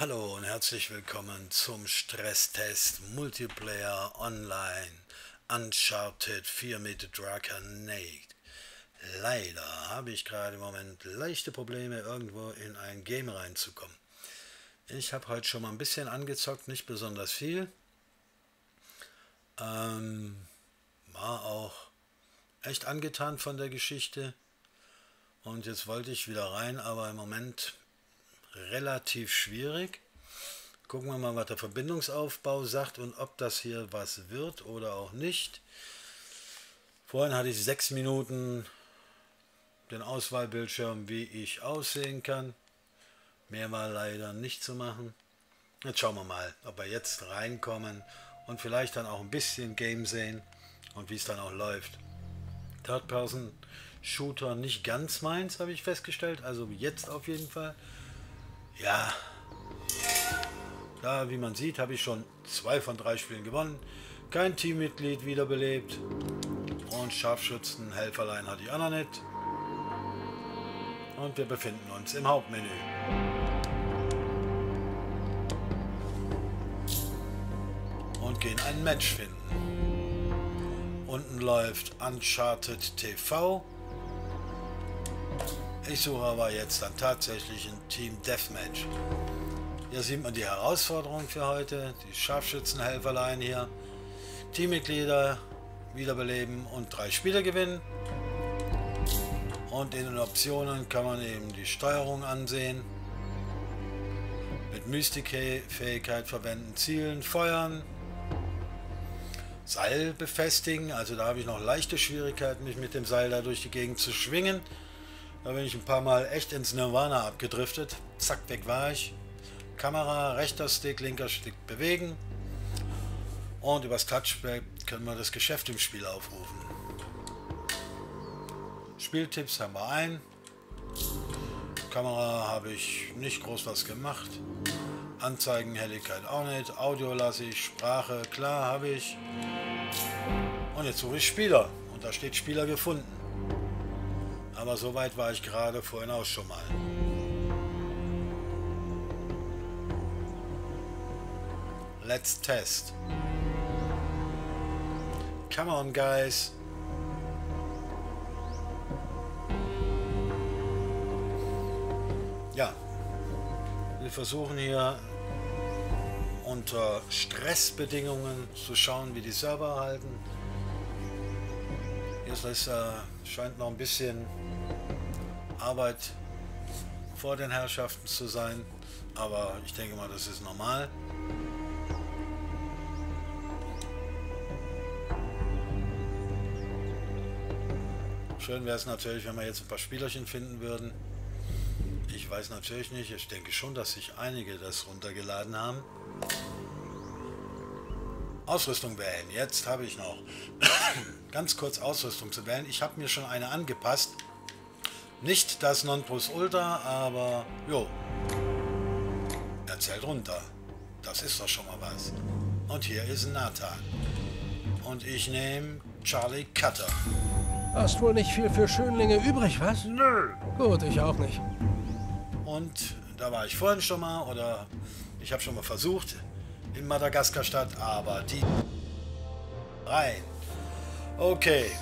Hallo und herzlich willkommen zum Stresstest Multiplayer Online Uncharted 4 mit Draconate. Leider habe ich gerade im Moment leichte Probleme, irgendwo in ein Game reinzukommen. Ich habe heute schon mal ein bisschen angezockt, nicht besonders viel. War auch echt angetan von der Geschichte. Und jetzt wollte ich wieder rein, aber im Moment relativ schwierig. Gucken wir mal, was der Verbindungsaufbau sagt und ob das hier was wird oder auch nicht. Vorhin hatte ich 6 Minuten den Auswahlbildschirm, wie ich aussehen kann. Mehr war leider nicht zu machen. Jetzt schauen wir mal, ob wir jetzt reinkommen und vielleicht dann auch ein bisschen Game sehen und wie es dann auch läuft. Third-Person-Shooter nicht ganz meins, habe ich festgestellt. Also jetzt auf jeden Fall. Ja, da wie man sieht, habe ich schon 2 von 3 Spielen gewonnen. Kein Teammitglied wiederbelebt. Und Scharfschützen, Helferlein hatte ich auch noch nicht. Und wir befinden uns im Hauptmenü. Und gehen ein Match finden. Unten läuft Uncharted TV. Ich suche aber jetzt dann tatsächlich ein Team Deathmatch. Hier sieht man die Herausforderung für heute. Die Scharfschützenhelferlein hier. Teammitglieder wiederbeleben und 3 Spiele gewinnen. Und in den Optionen kann man eben die Steuerung ansehen. Mit Mystikfähigkeit verwenden, zielen, feuern. Seil befestigen. Also da habe ich noch leichte Schwierigkeiten, mich mit dem Seil da durch die Gegend zu schwingen. Da bin ich ein paar Mal echt ins Nirvana abgedriftet. Zack, weg war ich. Kamera, rechter Stick, linker Stick bewegen. Und übers Touchpad können wir das Geschäft im Spiel aufrufen. Spieltipps haben wir ein. Kamera habe ich nicht groß was gemacht. Anzeigenhelligkeit auch nicht. Audio lasse ich. Sprache, klar, habe ich. Und jetzt suche ich Spieler. Und da steht Spieler gefunden. Aber so weit war ich gerade vorhin auch schon mal. Let's test. Come on, guys. Ja, wir versuchen hier unter Stressbedingungen zu schauen, wie die Server halten. Es scheint noch ein bisschen Arbeit vor den Herrschaften zu sein, aber ich denke mal, das ist normal. Schön wäre es natürlich, wenn wir jetzt ein paar Spielerchen finden würden. Ich weiß natürlich nicht, ich denke schon, dass sich einige das runtergeladen haben. Ausrüstung wählen. Jetzt habe ich noch ganz kurz Ausrüstung zu wählen. Ich habe mir schon eine angepasst. Nicht das Nonplusultra, aber jo. Er zählt runter. Das ist doch schon mal was. Und hier ist Nathan. Und ich nehme Charlie Cutter. Hast wohl nicht viel für Schönlinge übrig, was? Nö. Gut, ich auch nicht. Und da war ich vorhin schon mal, oder ich habe schon mal versucht, in Madagascar statt, aber die rein. Okay,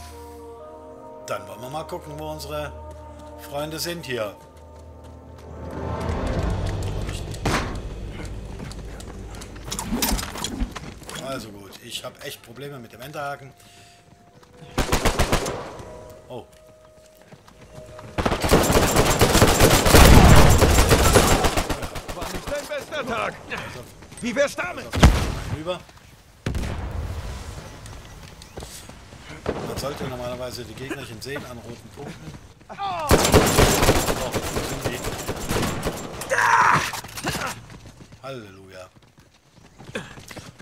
dann wollen wir mal gucken, wo unsere Freunde sind hier. Also gut, ich habe echt Probleme mit dem Enterhaken. Oh. War nicht dein bester Tag. Also, wie wär's damit? Rüber. Man sollte normalerweise die Gegnerchen sehen an roten Punkten. Oh, wo sind die? Halleluja.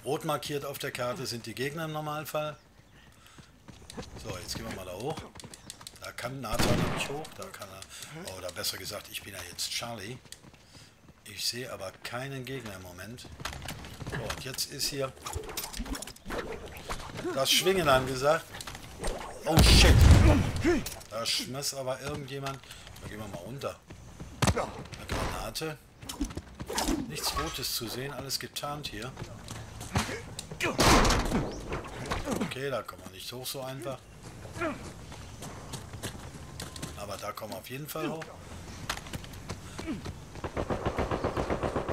Rot markiert auf der Karte sind die Gegner im Normalfall. So, jetzt gehen wir mal da hoch. Da kann Nathan nämlich hoch. Da kann er. Oder besser gesagt, ich bin ja jetzt Charlie. Ich sehe aber keinen Gegner im Moment. So, und jetzt ist hier das Schwingen angesagt. Oh shit. Da schmiss aber irgendjemand. Da gehen wir mal runter. Eine Granate. Nichts Rotes zu sehen, alles getarnt hier. Okay, da kommen wir nicht hoch so einfach. Aber da kommen wir auf jeden Fall hoch.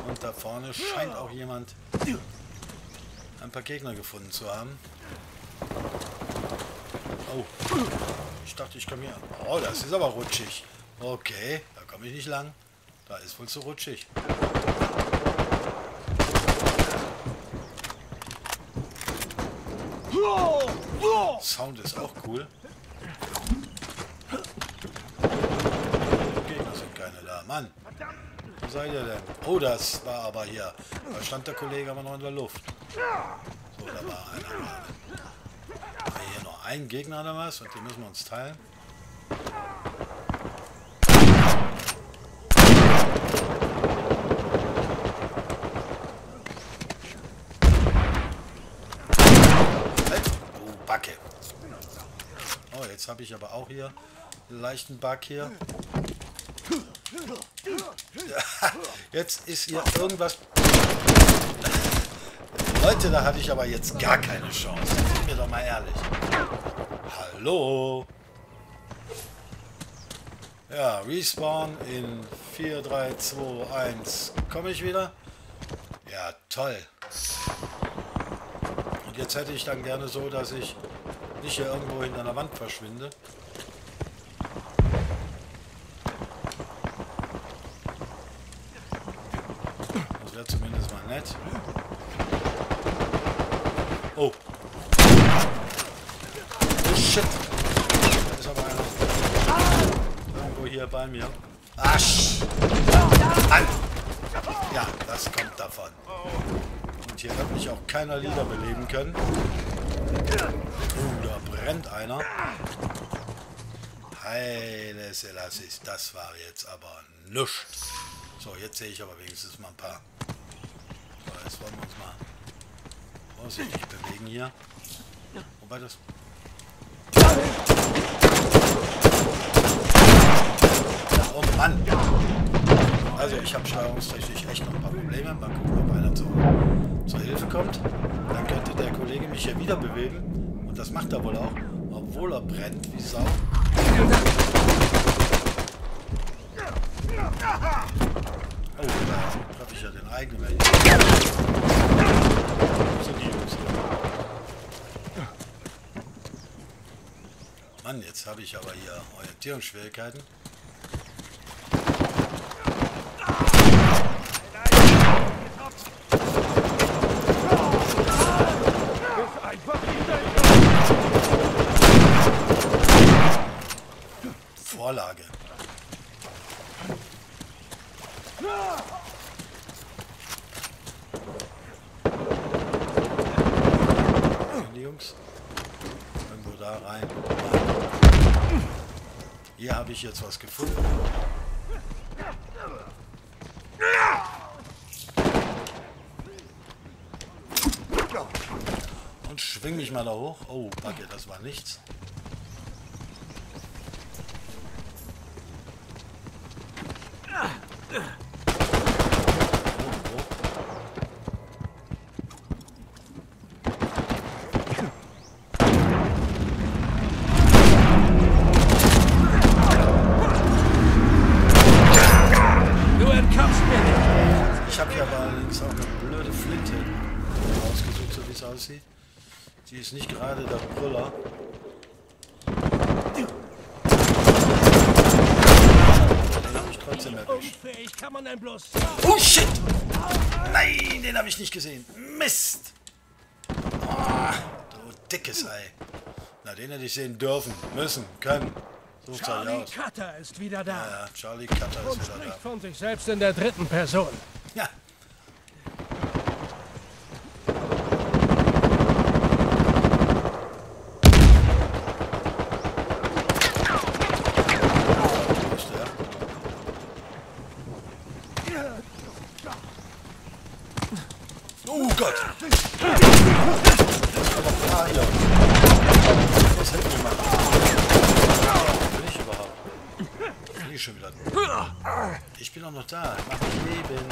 Und da vorne scheint auch jemand ein paar Gegner gefunden zu haben. Oh, ich dachte, ich komme hier... Oh, das ist aber rutschig. Okay, da komme ich nicht lang. Da ist wohl zu rutschig. Sound ist auch cool. Gegner sind keine da. Mann, wo seid ihr denn? Oh, das war aber hier. Da stand der Kollege aber noch in der Luft. So, da war einer. Hier noch ein Gegner oder was? Und den müssen wir uns teilen. Jetzt habe ich aber auch hier einen leichten Bug hier. Jetzt ist hier irgendwas... Leute, da hatte ich aber jetzt gar keine Chance. Seid mir doch mal ehrlich. Hallo? Ja, Respawn in 4, 3, 2, 1. Komme ich wieder? Ja, toll. Und jetzt hätte ich dann gerne so, dass ich... nicht hier irgendwo hinter einer Wand verschwinde. Das wäre zumindest mal nett. Oh. Oh shit. Da ist aber einer. Irgendwo hier bei mir. Asch. Alter. Ja, das kommt davon. Und hier hat mich auch keiner Lieder beleben können. Da brennt einer. Heile Selassie, das war jetzt aber nichts. So, jetzt sehe ich aber wenigstens mal ein paar. So, jetzt wollen wir uns mal vorsichtig bewegen hier. Wobei das... Oh Mann! Also, ich habe steuerungstechnisch echt noch ein paar Probleme. Mal gucken, ob einer zur Hilfe kommt. Dann könnte der Kollege mich hier wieder bewegen. Und das macht er wohl auch, obwohl er brennt wie Sau. Oh, da treffe ich ja den eigenen. Das sind die Jungs. Mann, jetzt habe ich aber hier Orientierungsschwierigkeiten. Vorlage. Die Jungs. Irgendwo da rein. Hier habe ich jetzt was gefunden. Und schwing mich mal da hoch. Oh, Backe, das war nichts. Die ist nicht gerade der Brüller. Den habe ich trotzdem erwischt. Oh shit! Nein, den habe ich nicht gesehen. Mist! Oh, du dickes Ei. Na, den hätte ich sehen dürfen, müssen, können. So sieht's aus. Charlie Cutter ist wieder da. Ja, Charlie Cutter ist wieder da. Spricht von sich selbst in der dritten Person. Ja. Oh Gott! Ah, ja. Was hätte ich gemacht? Bin ich überhaupt? Bin ich schon wieder. Ich bin auch noch da. Ich mach mich leben.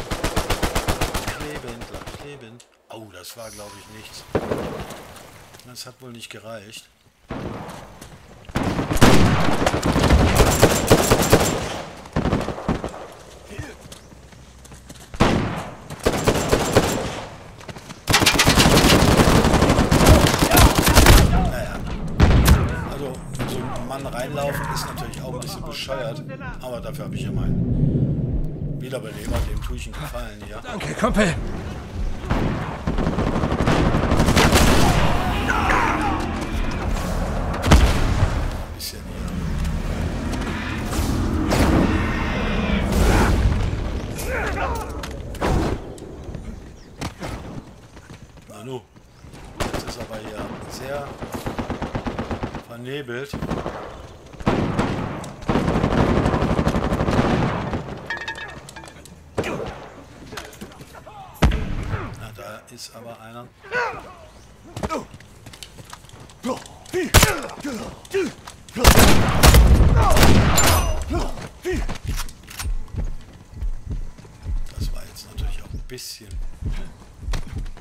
Bleib kleben. Oh, das war, glaube ich, nichts. Das hat wohl nicht gereicht. Reinlaufen ist natürlich auch ein bisschen bescheuert, aber dafür habe ich ja meinen Wiederbeleber, dem tue ich einen Gefallen hier. Danke, Kumpel! Nanu, das ist aber hier sehr vernebelt. Ist aber einer. Das war jetzt natürlich auch ein bisschen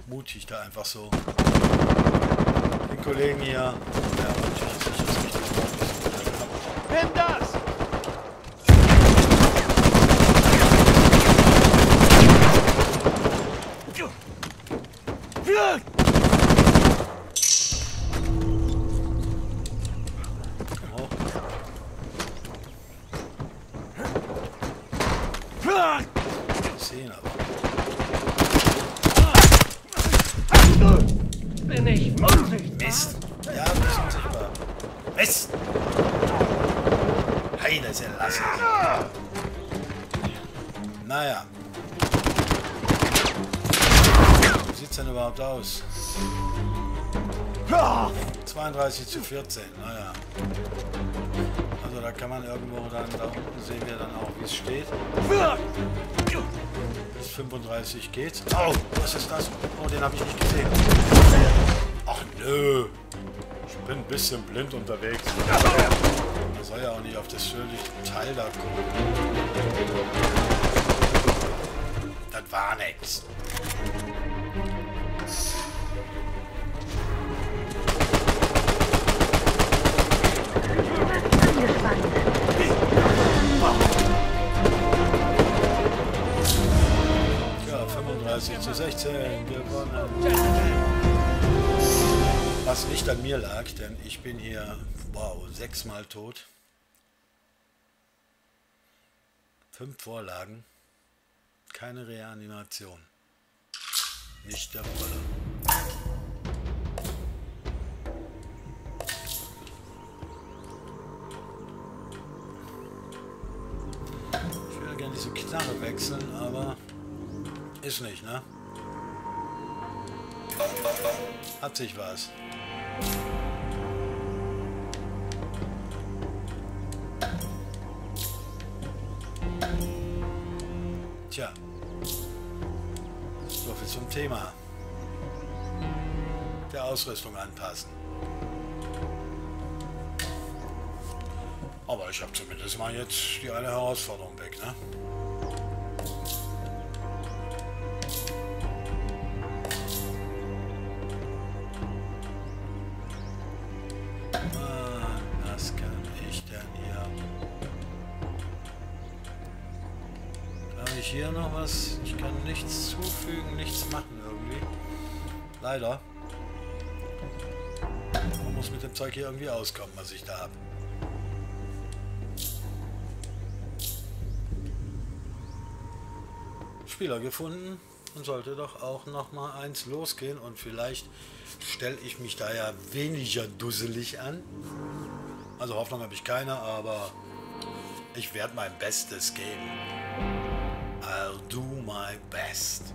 mutig, da einfach so den Kollegen hier. Ja, natürlich ist das richtig. Nimm das! Aus. 32:14, naja. Also da kann man irgendwo dann, da unten sehen wir dann auch, wie es steht. Bis 35 geht's. Au, was ist das? Oh, den habe ich nicht gesehen. Ach nö. Ich bin ein bisschen blind unterwegs. Man soll ja auch nicht auf das schöne Teil da gucken. Das war nichts. Ja, 35:16 gewonnen. Was nicht an mir lag, denn ich bin hier, wow, 6-mal tot. 5 Vorlagen. Keine Reanimation. Nicht der Rolle. Ich würde gerne diese Knarre wechseln, aber ist nicht, ne? Hat sich was. Tja. So viel zum Thema. Der Ausrüstung anpassen. Aber ich habe zumindest mal jetzt die eine Herausforderung weg, ne? Was kann ich denn hier? Kann ich hier noch was? Ich kann nichts zufügen, nichts machen irgendwie. Leider. Man muss mit dem Zeug hier irgendwie auskommen, was ich da habe. Spieler gefunden und sollte doch auch noch mal eins losgehen und vielleicht stelle ich mich da ja weniger dusselig an. Also Hoffnung habe ich keine, aber ich werde mein Bestes geben. I'll do my best.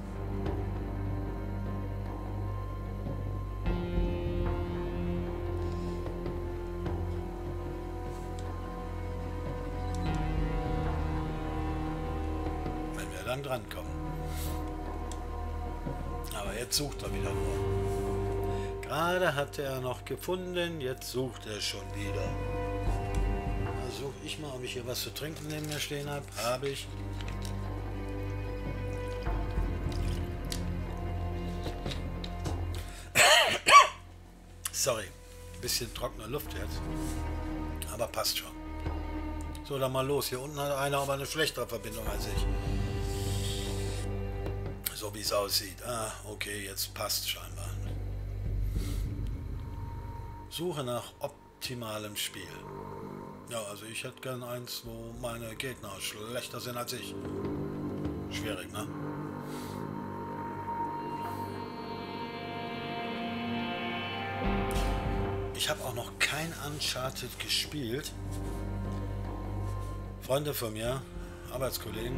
Drankommen. Aber jetzt sucht er wieder nur. Gerade hat er noch gefunden, jetzt sucht er schon wieder. Also suche ich mal, ob ich hier was zu trinken neben mir stehen habe. Habe ich. Sorry, ein bisschen trockener Luft jetzt. Aber passt schon. So, dann mal los. Hier unten hat einer aber eine schlechtere Verbindung als ich. So wie es aussieht. Ah, okay, jetzt passt scheinbar. Suche nach optimalem Spiel. Ja, also ich hätte gern eins, wo meine Gegner schlechter sind als ich. Schwierig, ne? Ich habe auch noch kein Uncharted gespielt. Freunde von mir, Arbeitskollegen,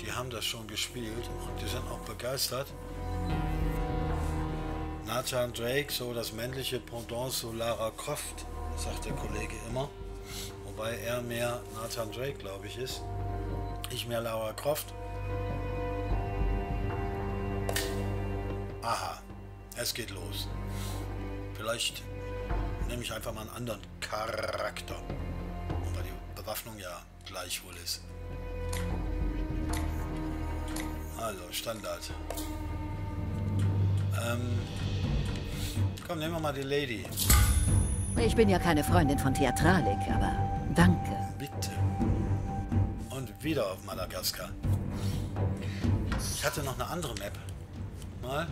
die haben das schon gespielt und die sind auch begeistert. Nathan Drake, so das männliche Pendant zu Lara Croft, sagt der Kollege immer. Wobei er mehr Nathan Drake, glaube ich, ist. Ich mehr Lara Croft. Aha, es geht los. Vielleicht nehme ich einfach mal einen anderen Charakter. Wobei die Bewaffnung ja gleichwohl ist. Also, Standard. Komm, nehmen wir mal die Lady. Ich bin ja keine Freundin von Theatralik, aber danke. Bitte. Und wieder auf Madagaskar. Ich hatte noch eine andere Map. Mal.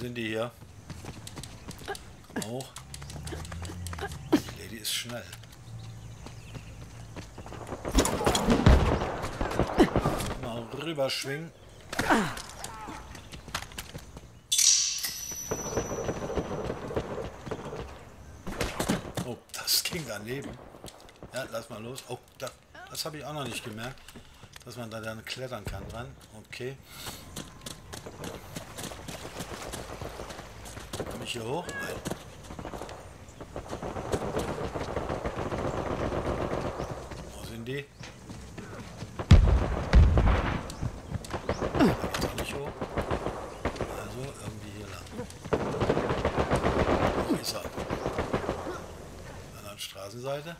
Sind die hier? Auch. Die Lady ist schnell. Mal rüberschwingen. Oh, das ging daneben. Ja, lass mal los. Oh, das habe ich auch noch nicht gemerkt, dass man da dann klettern kann dran. Okay. Hier hoch? Nein. Wo sind die? Da geht's auch nicht hoch. Also irgendwie hier lang. Wo ist er? An der anderen Straßenseite.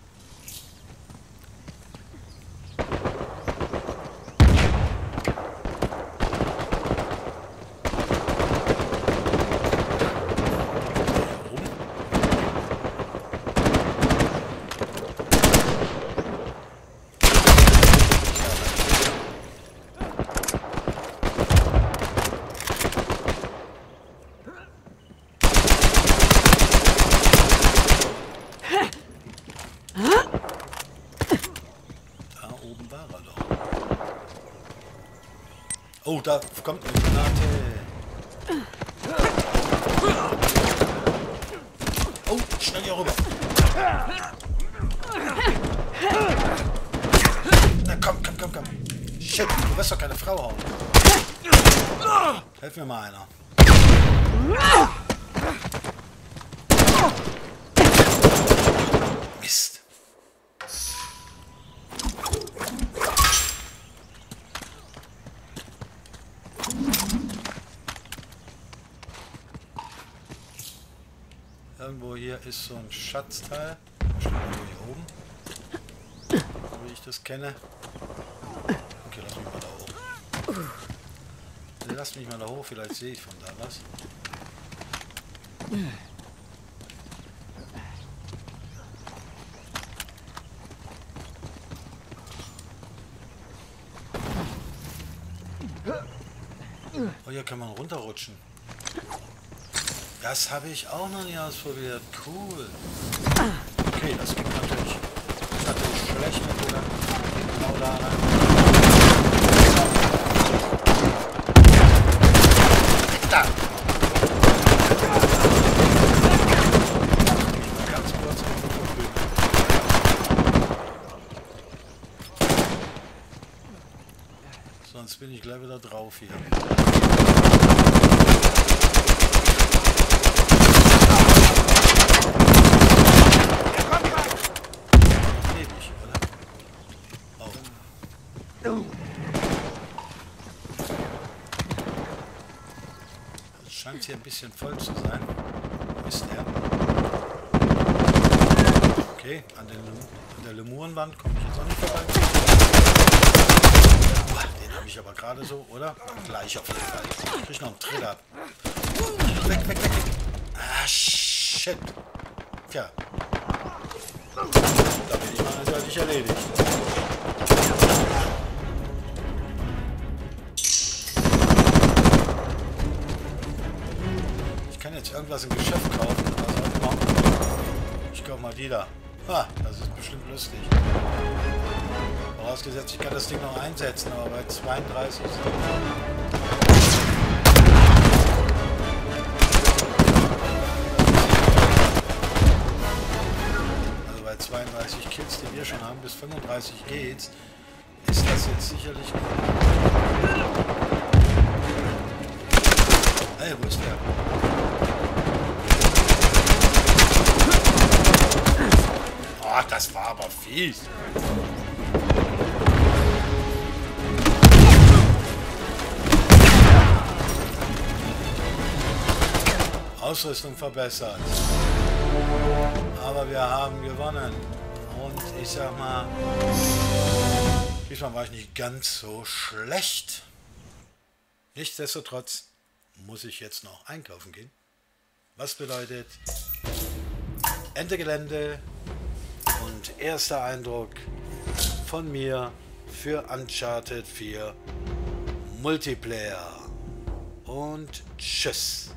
Oh, da kommt eine Granate. Oh, schnell hier rüber. Na komm, komm, komm, komm. Shit, du wirst doch keine Frau hauen. Helf mir mal einer. Mist. Irgendwo hier ist so ein Schatzteil. Hier oben. wie ich das kenne. Okay, lass mich mal da hoch. Lass mich mal da hoch, vielleicht sehe ich von da was. Oh, hier kann man runterrutschen. Das habe ich auch noch nie ausprobiert. Cool. Okay, das gibt natürlich. Das ist natürlich schlecht, wenn du dann genau da rein. Da! Ich bin mal ganz kurz auf den Kopf. Sonst bin ich gleich wieder drauf hier. Hier ein bisschen voll zu sein. Wo ist der? Okay, an der Lemurenwand komme ich jetzt auch nicht vorbei. Boah, den habe ich aber gerade so, oder? Gleich auf jeden Fall. Ich krieg noch einen Triller. Weg, weg, weg. Ah, shit. Tja. Da bin ich mal eindeutig erledigt. Irgendwas im Geschäft kaufen oder so. Ich kaufe mal die da. Ah, das ist bestimmt lustig. Vorausgesetzt, ich kann das Ding noch einsetzen, aber bei 32 ist also bei 32 Kills, die wir schon haben, bis 35 geht's, ist das jetzt sicherlich gut. Hey, wo ist der? Ach, das war aber fies. Ausrüstung verbessert. Aber wir haben gewonnen. Und ich sag mal, diesmal war ich nicht ganz so schlecht. Nichtsdestotrotz muss ich jetzt noch einkaufen gehen. Was bedeutet Ende Gelände. Und erster Eindruck von mir für Uncharted 4 Multiplayer. Und tschüss.